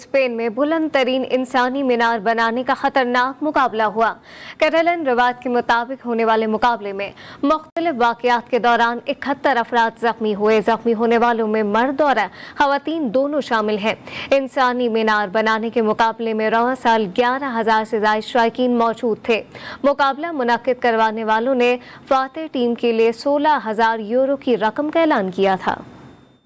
Spain में बुलंद तरीन इंसानी मीनार बनाने का खतरनाक मुकाबला हुआ। केरलन रिवायत के मुताबिक होने वाले मुकाबले में मुख्तलिफ वाक़ियात के दौरान 71 अफराद जख्मी हुए। जख्मी होने वालों में मर्द और ख़वातीन दोनों शामिल हैं। इंसानी मीनार बनाने के मुकाबले में रवा साल 11,000 से ज़ायद शराकीन मौजूद थे। मुकाबला मुनक़िद करवाने वालों ने फ़ातेह टीम के लिए 16,000 यूरो की रकम का ऐलान किया था।